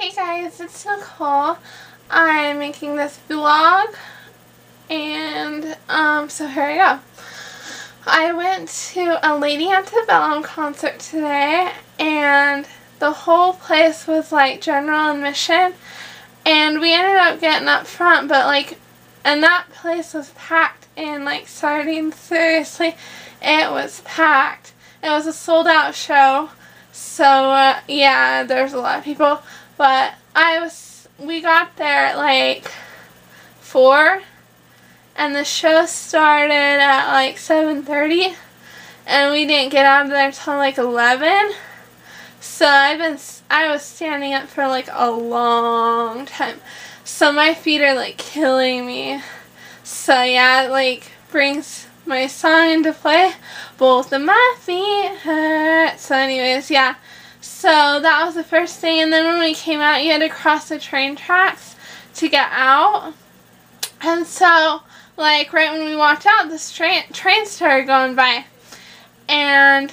Hey guys, it's Nicole. I'm making this vlog and so here I go. I went to a Lady Antebellum concert today and the whole place was like general admission and we ended up getting up front, but and that place was packed in like sardines. Seriously, it was packed. It was a sold out show. So yeah, there's a lot of people, but we got there at like 4 and the show started at like 7:30 and we didn't get out of there till like 11. So I was standing up for like a long time. So my feet are like killing me. So yeah, it like brings my song into play. Both of my feet hurt. So anyways, yeah. So that was the first thing. And then when we came out, you had to cross the train tracks to get out. And so, like, right when we walked out, this train started going by. And,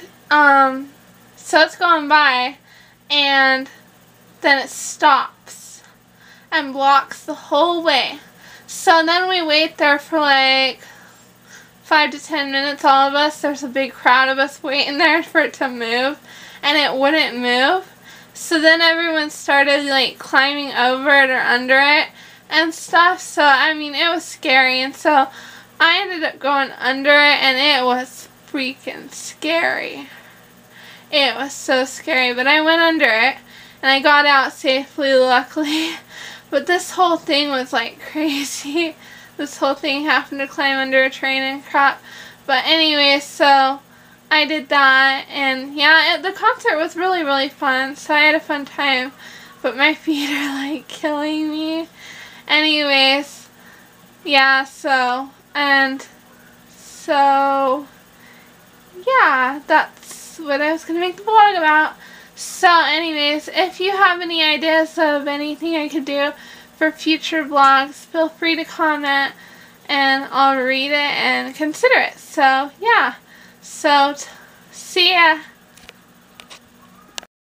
so it's going by. And then it stops and blocks the whole way. So then we wait there for, like, 5 to 10 minutes, all of us. There's a big crowd of us waiting there for it to move, and it wouldn't move. So then everyone started like climbing over it or under it and stuff. So I mean, it was scary, and so I ended up going under it, and it was freaking scary. It was so scary, but I went under it and I got out safely, luckily. But this whole thing was like crazy. This whole thing happened to climb under a train and crap. But anyway, so I did that. And yeah, the concert was really, really fun. So I had a fun time. But my feet are like killing me. Anyways, yeah, yeah, that's what I was going to make the vlog about. So anyways, if you have any ideas of anything I could do for future vlogs, feel free to comment and I'll read it and consider it. So yeah, so see ya!